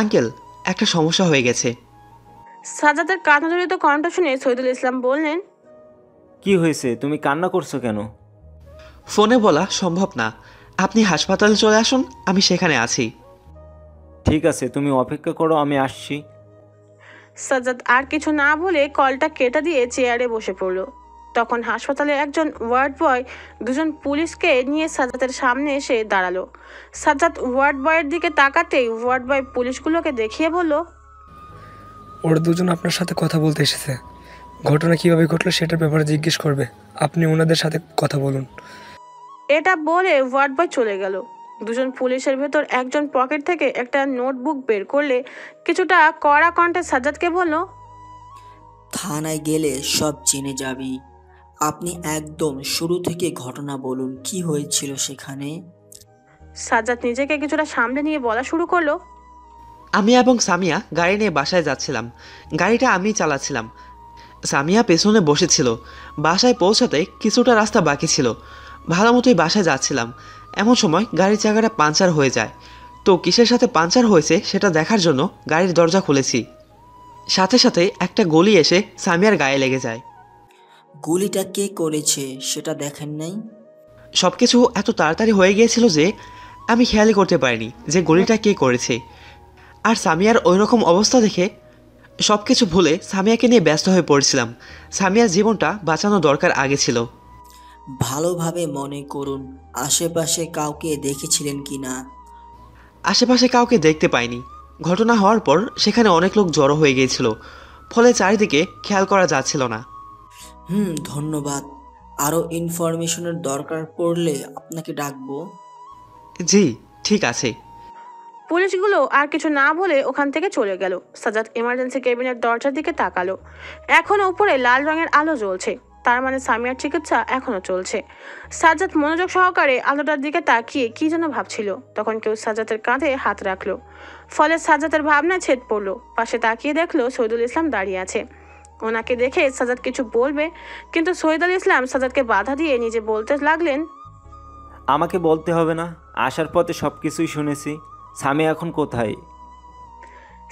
Uncle একটা সমস্যা হয়ে গেছে। সাজ্জাদের কান্না জড়িত কণ্ঠ শুনে সৈয়দুল ইসলাম বললেন, কি হয়েছে, তুমি কান্না করছো কেন? ফোনে বলা সম্ভব না, আপনি হাসপাতালে চলে আসুন, আমি সেখানে আছি। ঠিক আছে, তুমি অপেক্ষা করো, আমি আসছি। সাজ্জাদ আর কিছু না বলে কলটা কেটে দিয়ে চেয়ারে বসে পড়ল। তখন হাসপাতালে একজন ওয়ার্ড বয় দুজন পুলিশকে নিয়ে সাজ্জাদের সামনে এসে দাঁড়ালো। সাজ্জাদ ওয়ার্ড বয়ের দিকে তাকাতেই ওয়ার্ড বয় পুলিশগুলোকে দেখিয়ে বলল, ওরা দুজন আপনার সাথে কথা বলতে এসেছে, ঘটনা কিভাবে ঘটলো সেটার ব্যাপারে জিজ্ঞেস করবে, আপনি ওনাদের সাথে কথা বলুন। এটা বলে ওয়ার্ড বয় চলে গেল। দুজন পুলিশের ভেতর একজন পকেট থেকে একটা নোটবুক বের করলে কিছুটা কড়া কণ্ঠে সাজ্জাদকে বলল, থানায় গেলে সব জেনে যাবি, আপনি একদম শুরু থেকে ঘটনা বলুন, কি হয়েছিল সেখানে। সাজ্জাদ নিজেকে কিছুটা সামনে নিয়ে বলা শুরু করলো, আমি এবং সামিয়া গাড়ি নিয়ে বাসায় যাচ্ছিলাম, গাড়িটা আমি চালাচ্ছিলাম, সামিয়া পেছনে বসেছিল। বাসায় পৌঁছাতে কিছুটা রাস্তা বাকি ছিল, ভালো মতোই বাসায় যাচ্ছিলাম, এমন সময় গাড়ির চাকাটা পাংচার হয়ে যায়। তো কিসের সাথে পাংচার হয়েছে সেটা দেখার জন্য গাড়ির দরজা খুলেছি, সাথে সাথে একটা গুলি এসে সামিয়ার গায়ে লেগে যায়। গুলিটা কে করেছে সেটা দেখেন নাই? সব কিছু এত তাড়াতাড়ি হয়ে গিয়েছিল যে আমি খেয়ালই করতে পারিনি যে গুলিটা কে করেছে। আর সামিয়ার ওই রকম অবস্থা দেখে সব কিছু ভুলে সামিয়াকে নিয়ে ব্যস্ত হয়ে পড়েছিলাম, সামিয়ার জীবনটা বাঁচানো দরকার আগে ছিল। ভালোভাবে মনে করুন, আশেপাশে কাউকে দেখেছিলেন কি না? আশেপাশে কাউকে দেখতে পাইনি, ঘটনা হওয়ার পর সেখানে অনেক লোক জড়ো হয়ে গিয়েছিল, ফলে চারিদিকে খেয়াল করা যাচ্ছিল না। ধন্যবাদ, আরও ইনফরমেশনের দরকার পড়লে আপনাকে ডাকবো। জি ঠিক আছে। পুলিশগুলো আর কিছু না বলে ওখান থেকে চলে গেল। সাজ্জাদ ইমার্জেন্সি কেবিনের দরজার দিকে তাকালো, এখনও উপরে লাল রঙের আলো জ্বলছে, তার মানে সামিয়ার চিকিৎসা এখনও চলছে। সাজ্জাদ মনোযোগ সহকারে আলোটার দিকে তাকিয়ে কী যেন ভাবছিল, তখন কেউ সাজ্জাদের কাঁধে হাত রাখলো, ফলে সাজ্জাদের ভাবনায় ছেদ পড়লো। পাশে তাকিয়ে দেখলো সৈয়দুল ইসলাম দাঁড়িয়ে আছে। ওনাকে দেখে সাজ্জাদ কিছু বলবে, কিন্তু সৈয়দুল ইসলাম সাজ্জাদকে বাধা দিয়ে নিজে বলতে লাগলেন, আমাকে বলতে হবে না, আসার পথে সব কিছুই শুনেছি, সামিয়া এখন কোথায়?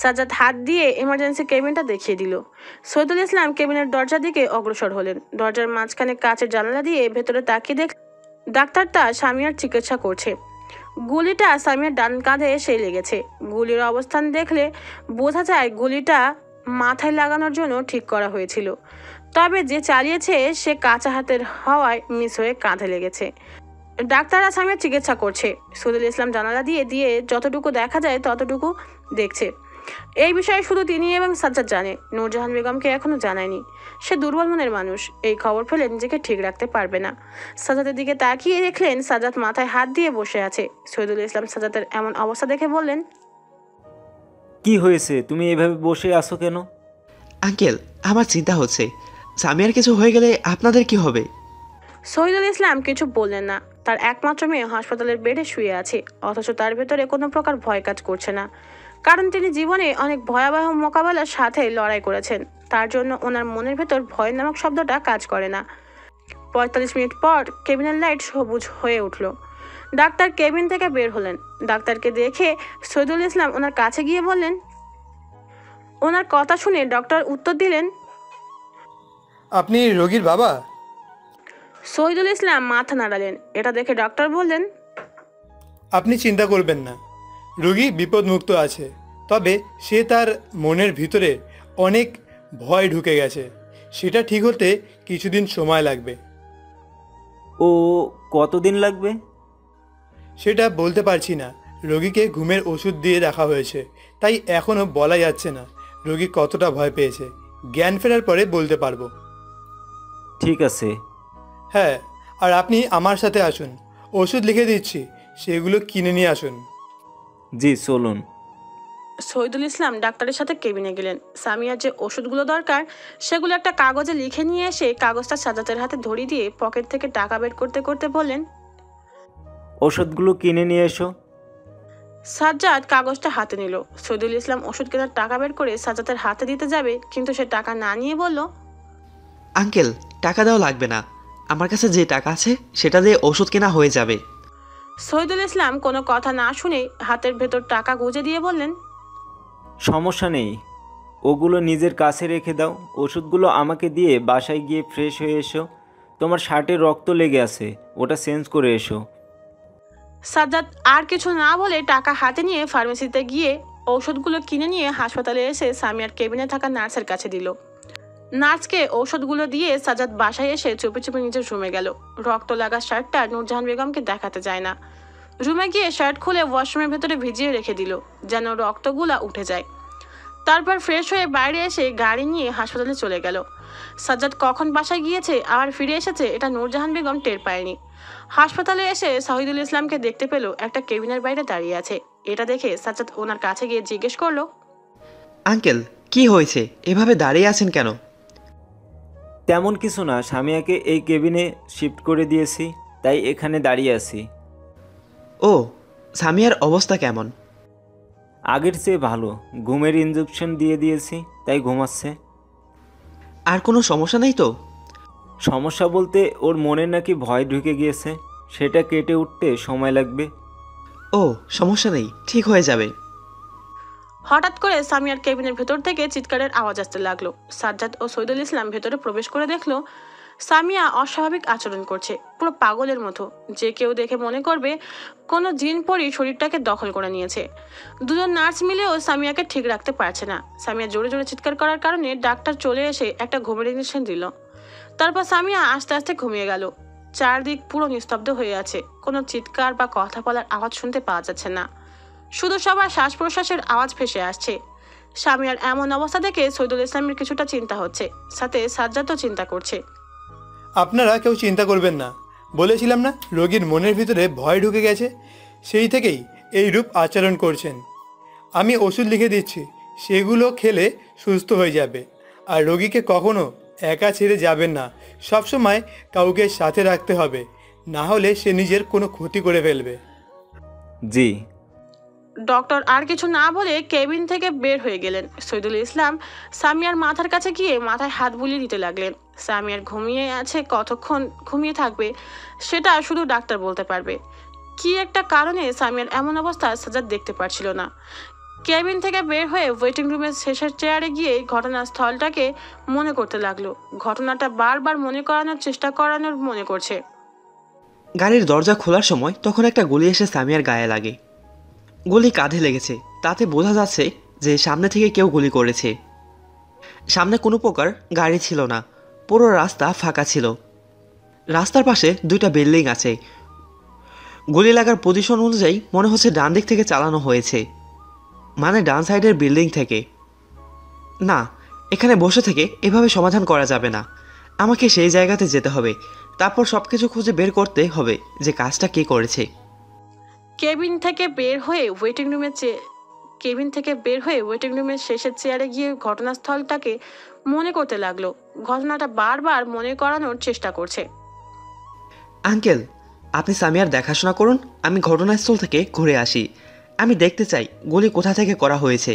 সাজ্জাদ হাত দিয়ে ইমার্জেন্সি কেবিনটা দেখিয়ে দিল। সৈয়দুল ইসলাম কেবিনের দরজার দিকে অগ্রসর হলেন, দরজার মাঝখানে কাঁচের জানালা দিয়ে ভেতরে তাকিয়ে দেখলেন ডাক্তার তা সামিয়ার চিকিৎসা করছে। গুলিটা সামিয়ার ডান কাঁধে এসে লেগেছে, গুলির অবস্থান দেখলে বোঝা যায় গুলিটা মাথায় লাগানোর জন্য ঠিক করা হয়েছিল, তবে যে চালিয়েছে সে কাঁচা হাতের হওয়ায় মিস হয়ে কাঁধে লেগেছে। ডাক্তাররা সামিয়ার চিকিৎসা করছে, সৈয়দুল ইসলাম জানালা দিয়ে দিয়ে যতটুকু দেখা যায় ততটুকু দেখছে। এই বিষয়ে শুধু তিনি এবং সাজ্জাদ জানে, নূরজাহান বেগমকে এখনো জানায়নি। সে দুর্বল মনের মানুষ, এই খবর ফেলে নিজেকে ঠিক রাখতে পারবে না। সাজ্জাদের দিকে তাকিয়ে দেখলেন সাজ্জাদ মাথায় হাত দিয়ে বসে আছে। সৈয়দুল ইসলাম সাজ্জাদের এমন অবস্থা দেখে বললেন, কি হয়েছে, তুমি এভাবে বসে আছো কেন? আঙ্কেল, আমার চিন্তা হচ্ছে সামিয়ার কিছু হয়ে গেলে আপনাদের কি হবে? সৈয়দুল ইসলাম কিছু বললেন না, তার একমাত্র মেয়ে হাসপাতালের বেডে শুয়ে আছে, অথচ তার ভেতরে কোনো প্রকার ভয় কাজ করছে না, কারণ তিনি জীবনে অনেক ভয়াবহ মোকাবেলার সাথে লড়াই করেছেন, তার জন্য ওনার মনের ভেতর ভয় নামক শব্দটা কাজ করে না। 45 মিনিট পর কেবিনের লাইট সবুজ হয়ে উঠল, ডাক্তার কেবিন থেকে বের হলেন। ডাক্তারকে দেখে সৈয়দুল ইসলাম ওনার কাছে গিয়ে বললেন, ওনার কথা শুনে ডক্টর উত্তর দিলেন, আপনি রোগীর বাবা? সৈয়দুল ইসলাম মাথা নাড়ালেন, এটা দেখে ডক্টর বললেন, আপনি চিন্তা করবেন না, রোগী বিপদমুক্ত আছে, তবে সে তার মনের ভিতরে অনেক ভয় ঢুকে গেছে, সেটা ঠিক হতে কিছুদিন সময় লাগবে। ও কতদিন লাগবে? সেটা বলতে পারছি না, রোগীকে ঘুমের ওষুধ দিয়ে রাখা হয়েছে, তাই এখনও বলা যাচ্ছে না রোগী কতটা ভয় পেয়েছে, জ্ঞান ফেরার পরে বলতে পারবো। ঠিক আছে। হ্যাঁ, আর আপনি আমার সাথে আসুন, ওষুধ লিখে দিচ্ছি, সেগুলো কিনে নিয়ে আসুন। জি চলুন। সৈয়দুল ইসলাম ডাক্তারের সাথে কেবিনে গেলেন। সামিয়ার যে ওষুধগুলো দরকার সেগুলো একটা কাগজে লিখে নিয়ে এসে কাগজটা সাজ্জাদের হাতে ধরিয়ে দিয়ে পকেট থেকে টাকা বের করতে করতে বললেন, ওষুধগুলো কিনে নিয়ে এসো। সাজ্জাদ কাগজটা হাতে নিল। সৈয়দুল ইসলাম ওষুধ কেনার টাকা বের করে সাজ্জাদের হাতে দিতে যাবে, কিন্তু সে টাকা না নিয়ে বলল, আঙ্কেল টাকা দেওয়া লাগবে না, আমার কাছে যে টাকা আছে সেটা দিয়ে ওষুধ কেনা হয়ে যাবে। সৈয়দুল ইসলাম কোনো কথা না শুনে হাতের ভেতর টাকা গুঁজে দিয়ে বললেন, সমস্যা নেই, ওগুলো নিজের কাছে রেখে দাও। ওষুধগুলো আমাকে দিয়ে বাসায় গিয়ে ফ্রেশ হয়ে এসো। তোমার শার্টে রক্ত লেগে আছে, ওটা চেঞ্জ করে এসো। সাজ্জাদ আর কিছু না বলে টাকা হাতে নিয়ে ফার্মেসিতে গিয়ে ঔষধগুলো কিনে নিয়ে হাসপাতালে এসে সামিয়ার কেবিনে থাকা নার্সের কাছে দিল। নার্সকে ঔষধগুলো দিয়ে সাজ্জাদ বাসায় এসে চুপি চুপি নিজের রুমে গেল। রক্ত লাগা শার্টটা নূরজাহান বেগমকে দেখাতে যায় না। রুমে গিয়ে শার্ট খুলে ওয়াশরুমের ভেতরে ভিজিয়ে রেখে দিল যেন রক্তগুলা উঠে যায়। তারপর ফ্রেশ হয়ে বাইরে এসে গাড়ি নিয়ে হাসপাতালে চলে গেল। সাজ্জাদ কখন বাসায় গিয়েছে আবার ফিরে এসেছে এটা নূরজাহান বেগম টের পায়নি। হাসপাতালে এসে শহীদুল ইসলামকে দেখতে পেল একটা কেবিনের বাইরে দাঁড়িয়ে আছে। এটা দেখে সাজ্জাদ ওনার কাছে গিয়ে জিজ্ঞেস করলো, আঙ্কেল কি হয়েছে, এভাবে দাঁড়িয়ে আছেন কেন? তেমন কিছু না, সামিয়াকে এই কেবিনে শিফট করে দিয়েছি তাই এখানে দাঁড়িয়ে আছি। ও, সামিয়ার অবস্থা কেমন? আগের চেয়ে ভালো, ঘুমের ইঞ্জেকশন দিয়ে দিয়েছি তাই ঘুমাচ্ছে। আর কোনো সমস্যা নেই তো? সমস্যা বলতে ওর মনে নাকি ভয় ঢুকে গিয়েছে, সেটা কেটে উঠতে সময় লাগবে। ও সমস্যা নেই, ঠিক হয়ে যাবে। হঠাৎ করে সামিয়ার কেবিনের ভেতর থেকে চিৎকারের আওয়াজ আসতে লাগলো। সাজ্জাদ ও সৈয়দুল ইসলাম ভেতরে প্রবেশ করে দেখলো সামিয়া অস্বাভাবিক আচরণ করছে, পুরো পাগলের মতো। যে কেউ দেখে মনে করবে কোনো জিন পরী শরীরটাকে দখল করে নিয়েছে। দুজন নার্স মিলেও সামিয়াকে ঠিক রাখতে পারছে না। সামিয়া জোরে জোরে চিৎকার করার কারণে ডাক্তার চলে এসে একটা ঘুমের ইঞ্জেকশন দিল। তারপর সামিয়া আস্তে আস্তে ঘুমিয়ে গেল। চারদিক পুরো নিস্তব্ধ হয়ে আছে, কোনো চিৎকার বা কথা বলার আওয়াজ শুনতে পাওয়া যাচ্ছে না, শুধু সবার শ্বাস প্রশ্বাসের আওয়াজ ভেসে আসছে। সামিয়ার এমন অবস্থা দেখে সৈয়দুল ইসলামের কিছুটা চিন্তা হচ্ছে, সাথে সাজ্জাদও চিন্তা করছে। আপনারা কেউ চিন্তা করবেন না, বলেছিলাম না রোগীর মনের ভিতরে ভয় ঢুকে গেছে, সেই থেকেই এই রূপ আচরণ করছেন। আমি ওষুধ লিখে দিচ্ছি, সেগুলো খেলে সুস্থ হয়ে যাবে। আর রোগীকে কখনো একা ছেড়ে যাবেন না, সবসময় কাউকে সাথে রাখতে হবে, না হলে সে নিজের কোনো ক্ষতি করে ফেলবে। জি। ডক্টর আর কিছু না বলে কেবিন থেকে বের হয়ে গেলেন। সৈয়দুল ইসলাম সামিয়ার মাথার কাছে গিয়ে মাথায় হাত বুলিয়ে দিতে লাগলেন। সামিয়ার ঘুমিয়ে আছে, কতক্ষণ ঘুমিয়ে থাকবে সেটা শুধু ডাক্তার বলতে পারবে। কি একটা কারণে সামিয়ার এমন অবস্থা সাজ্জাদ দেখতে পারছিল না। কেবিন থেকে বের হয়ে ওয়েটিং রুমের শেষের চেয়ারে গিয়ে ঘটনাস্থলটাকে মনে করতে লাগলো। ঘটনাটা বারবার মনে করানোর চেষ্টা করানোর মনে করছে। গাড়ির দরজা খোলার সময় তখন একটা গুলি এসে সামিয়ার গায়ে লাগে। গুলি কাঁধে লেগেছে, তাতে বোঝা যাচ্ছে যে সামনে থেকে কেউ গুলি করেছে। সামনে কোনো প্রকার গাড়ি ছিল না, পুরো রাস্তা ফাঁকা ছিল। রাস্তার পাশে দুইটা বিল্ডিং আছে। গুলি লাগার পজিশন অনুযায়ী মনে হচ্ছে ডান দিক থেকে চালানো হয়েছে, মানে ডান সাইডের বিল্ডিং থেকে। না, এখানে বসে থেকে এভাবে সমাধান করা যাবে না, আমাকে সেই জায়গাতে যেতে হবে, তারপর সব কিছু খুঁজে বের করতে হবে যে কাজটা কে করেছে। কেবিন থেকে বের হয়ে ওয়েটিং রুমের শেষের চেয়ারে গিয়ে ঘটনাস্থলটাকে মনে করতে লাগলো। ঘটনাটা বারবার মনে করানোর চেষ্টা করছে। আঙ্কেল, আপনি সামিয়ার দেখাশোনা করুন, আমি ঘটনাস্থল থেকে ঘুরে আসি। আমি দেখতে চাই গুলি কোথা থেকে করা হয়েছে।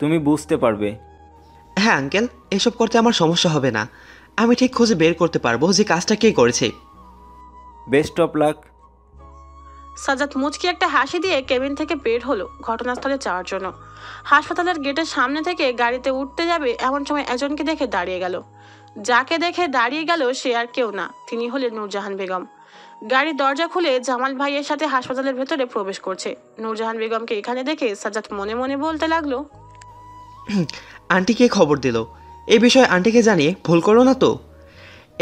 তুমি বুঝতে পারবে। হ্যাঁ আঙ্কেল, এসব করতে আমার সমস্যা হবে না, আমি ঠিক খুঁজে বের করতে পারবো যে কাজটা কে করেছে। Best of luck. সাজ্জাদ মুচকি একটা হাসি দিয়ে কেবিন থেকে বের হলো ঘটনাস্থলে যাওয়ার জন্য। হাসপাতালের গেটের সামনে থেকে গাড়িতে উঠতে যাবে এমন সময় একজনকে দেখে দাঁড়িয়ে গেল। যাকে দেখে দাঁড়িয়ে গেল সে আর কেউ না, তিনি হলেন নূরজাহান বেগম। গাড়ির দরজা খুলে জামাল ভাইয়ের সাথে হাসপাতালের ভেতরে প্রবেশ করছে। নূরজাহান বেগমকে এখানে দেখে সাজ্জাদ মনে মনে বলতে লাগলো, আন্টিকে খবর দিল, এই বিষয়ে আন্টিকে জানিয়ে ভুল করো না তো।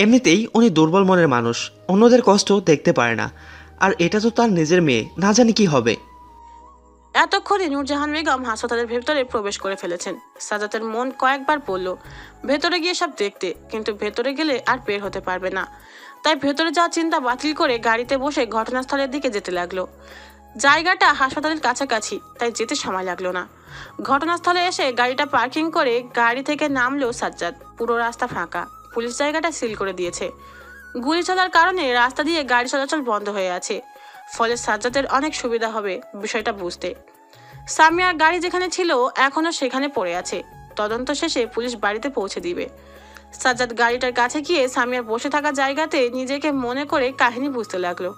এমনিতেই উনি দুর্বল মনের মানুষ, অন্যদের কষ্ট দেখতে পারে না, আর এটা তো তার নিজের মেয়ে, না জানি কি হবে। এতক্ষণে নূরজাহান বেগম হাসপাতালের ভেতরে প্রবেশ করে ফেলেছেন। সাজ্জাদের মন কয়েকবার বলল ভেতরে গিয়ে সব দেখতে, কিন্তু ভেতরে গেলে আর বের হতে পারবে না। তাই ভেতরে যাওয়ার চিন্তা বাতিল করে গাড়িতে বসে ঘটনাস্থলের দিকে যেতে লাগলো। জায়গাটা হাসপাতালের কাছাকাছি, তাই যেতে সময় লাগলো না। ঘটনাস্থলে এসে গাড়িটা পার্কিং করে গাড়ি থেকে নামলো সাজ্জাদ। পুরো রাস্তা ফাঁকা, পুলিশ জায়গাটা সিল করে দিয়েছে। গুলি চলার কারণে রাস্তা দিয়ে গাড়ি চলাচল বন্ধ হয়ে আছে, ফলে সাজ্জাদের অনেক সুবিধা হবে বিষয়টা বুঝতে। সামিয়ার গাড়ি যেখানে ছিল এখনও সেখানে পড়ে আছে, তদন্ত শেষে পুলিশ বাড়িতে পৌঁছে দিবে। সাজ্জাদ গাড়িটার কাছে গিয়ে সামিয়ার বসে থাকা জায়গাতে নিজেকে মনে করে কাহিনী বুঝতে লাগলো।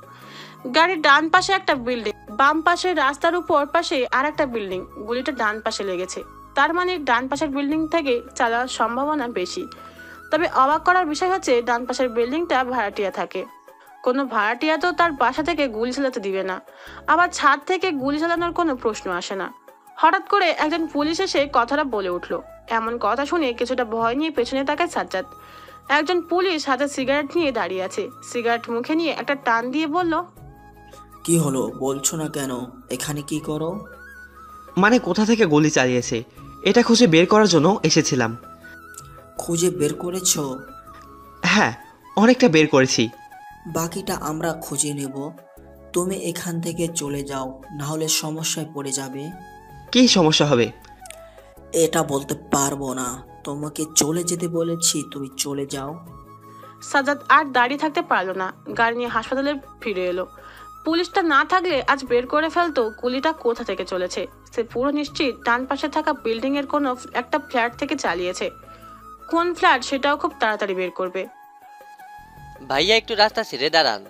গাড়ির ডান পাশে একটা বিল্ডিং, বাম পাশে রাস্তার উপর পাশে আর একটা বিল্ডিং। গুলিটা ডান পাশে লেগেছে, তার মানে ডান পাশের বিল্ডিং থেকে চালার সম্ভাবনা বেশি। তবে অবাক করার বিষয় হচ্ছে ডান পাশের বিল্ডিংটা ভাড়াটিয়া থাকে। কোনো ভাড়াটিয়া তো তার বাসা থেকে গুলি চালাতে দিবে না, আবার ছাদ থেকে গুলি চালানোর কোনো প্রশ্ন আসে না। হঠাৎ করে একজন পুলিশ এসে কথাটা বলে উঠল। এমন কথা শুনে কিছুটা ভয় নিয়ে পেছনে তাকায় সাজ্জাদ। একজন পুলিশ হাতে সিগারেট নিয়ে দাঁড়িয়ে আছে, সিগারেট মুখে নিয়ে একটা টান দিয়ে বলল, কি হলো, বলছো না কেন, এখানে কি করো? মানে কোথা থেকে গুলি চালিয়েছে এটা খুঁজে বের করার জন্য এসেছিলাম। খুঁজে বের করেছো? হ্যাঁ, অনেকটা বের করেছি, বাকিটা আমরা খুঁজে নেব। তুমি এখান থেকে চলে যাও, না হলে সমস্যায় পড়ে যাবে। কি সমস্যা হবে এটা বলতে পারবো না, তোমাকে চলে যেতে বলেছি, তুমি চলে যাও। সাজ্জাদ আর দাঁড়িয়ে থাকতে পারলো না, গাড়ি নিয়ে হাসপাতালে ফিরে এলো। পুলিশটা না থাকলে আজ বের করে ফেলতো গুলিটা কোথা থেকে চলেছে। সে পুরো নিশ্চিত ডান পাশে থাকা বিল্ডিং এর কোনো একটা ফ্ল্যাট থেকে চালিয়েছে। কোন ফ্ল্যাট সেটাও খুব তাড়াতাড়ি বের করবে। ভাইয়া একটু রাস্তা ছেড়ে দাঁড়ান।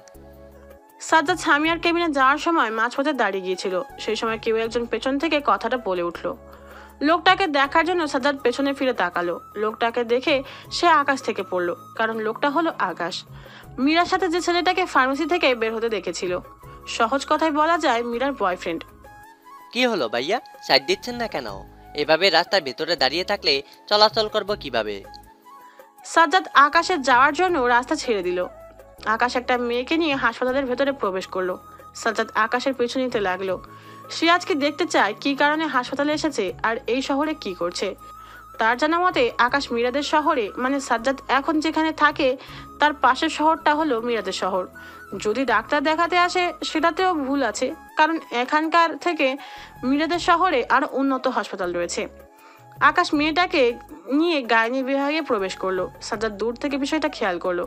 সাজ্জাদ সামিয়ার কেবিনে যাওয়ার সময় মাঝপথে দাঁড়িয়ে গিয়েছিল। সেই সময় কেউ একজন পেছন থেকে কথাটা বলে উঠলো। লোকটাকে দেখার জন্য সাজ্জাদ পেছনে ফিরে তাকালো। লোকটাকে দেখে সে আকাশ থেকে পড়লো, কারণ লোকটা হলো আকাশ, মীরার সাথে যে ছেলেটাকে ফার্মেসি থেকে বের হতে দেখেছিল। সহজ কথায় বলা যায় মীরার বয়ফ্রেন্ড। কি হলো ভাইয়া, সাইড দিচ্ছেন না কেন? এভাবে রাস্তার ভেতরে দাঁড়িয়ে থাকলে চলাচল করবো কিভাবে? সাজ্জাদ আকাশে যাওয়ার জন্য রাস্তা ছেড়ে দিল। আকাশ একটা মেয়েকে নিয়ে হাসপাতালের ভেতরে প্রবেশ করলো। সাজ্জাদ আকাশের পিছু নিতে লাগলো। সে আজকে দেখতে চায় কি কারণে হাসপাতালে এসেছে আর এই শহরে কি করছে। তার জানা মতে আকাশ মিরাদের শহরে, মানে সাজ্জাদ এখন যেখানে থাকে তার পাশের শহরটা হলো মিরাদের শহর। যদি ডাক্তার দেখাতে আসে সেটাতেও ভুল আছে, কারণ এখানকার থেকে মিরাদের শহরে আরো উন্নত হাসপাতাল রয়েছে। আকাশ মেয়েটাকে নিয়ে গাইনি বিভাগে প্রবেশ করলো। সাজ্জাদ দূর থেকে বিষয়টা খেয়াল করলো।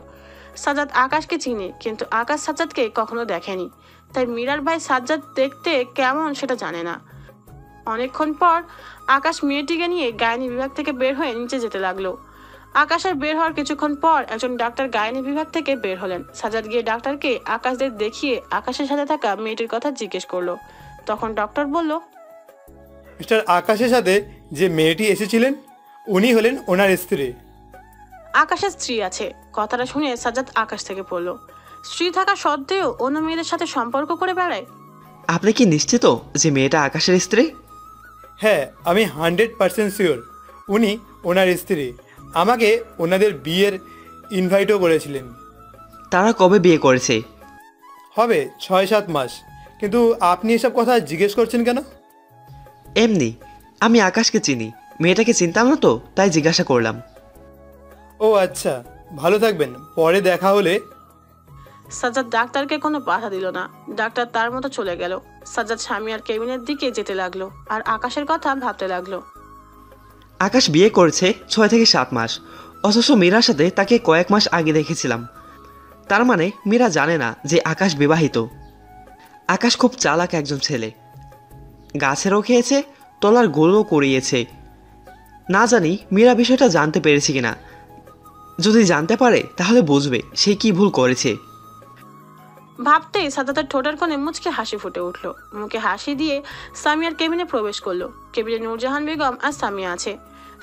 সাজ্জাদ আকাশকে চিনে, কিন্তু আকাশ সাজ্জাদকে কখনো দেখেনি, তাই মীরার ভাই সাজ্জাদ দেখতে কেমন সেটা জানে না। অনেকক্ষণ পর আকাশ মেয়েটিকে নিয়ে গাইনি বিভাগ থেকে বের হয়ে নিচে যেতে লাগলো। আকাশের বের হওয়ার কিছুক্ষণ পর একজন ডাক্তার গাইনি বিভাগ থেকে বের হলেন। সাজ্জাদ গিয়ে ডাক্তারকে আকাশদের দেখিয়ে আকাশের সাথে থাকা মেয়েটির কথা জিজ্ঞেস করলো। তখন ডক্টর বলল, মিস্টার আকাশের সাথে যে মেয়েটি এসেছিলেন উনি হলেন ওনার স্ত্রী। আকাশের স্ত্রী আছে? কথাটা শুনে সাজ্জাদ আকাশ থেকে পড়ল। স্ত্রী থাকা সত্ত্বেও অন্য মেয়েদের সাথে সম্পর্ক করে বেড়ায়? আপনি কি নিশ্চিত যে মেয়েটা আকাশের স্ত্রী? হ্যাঁ, আমি 100% শিওর উনি ওনার স্ত্রী। আমাকে ওনাদের বিয়ের ইনভাইটও করেছিলেন। তারা কবে বিয়ে করেছে? হবে 6-7 মাস। কিন্তু আপনি এসব কথা জিজ্ঞেস করছেন কেন? এমনি, আমি আকাশকে চিনি, মেয়েটাকে চিনতাম না তো, তাই জিজ্ঞাসা করলাম। ও আচ্ছা, ভালো থাকবেন, পরে দেখা হলে। সাজ্জাদ ডাক্তারকে কোনো বাধা দিল না, ডাক্তার তার মতো চলে গেল। সাজ্জাদ শামিয়ার কেবিনের দিকে যেতে লাগলো আর আকাশের কথা ভাবতে লাগলো। আকাশ বিয়ে করেছে 6-7 মাস, অথচ মীরার সাথে তাকে কয়েক মাস আগে দেখেছিলাম। তার মানে মীরা জানে না যে আকাশ বিবাহিত। আকাশ খুব চালাক একজন ছেলে, গাছেরও খেয়েছে, তলার গোলও করিয়েছে। না জানি মীরা বিষয়টা জানতে পেরেছে কিনা, যদি জানতে পারে তাহলে বুঝবে সে কি ভুল করেছে। ভাবতেই সাজ্জাদের ঠোঁটের কোণে মুচকে হাসি ফুটে উঠল। মুখে হাসি দিয়ে সামিয়ার কেবিনে প্রবেশ করলো। কেবিনে নূরজাহান বেগম আর সামিয়া আছে।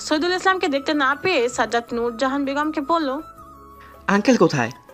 সৈদুল ইসলামকে দেখতে না পেয়ে সাজ্জাদ নূরজাহান বেগমকে বলল, আঙ্কেল কোথায়?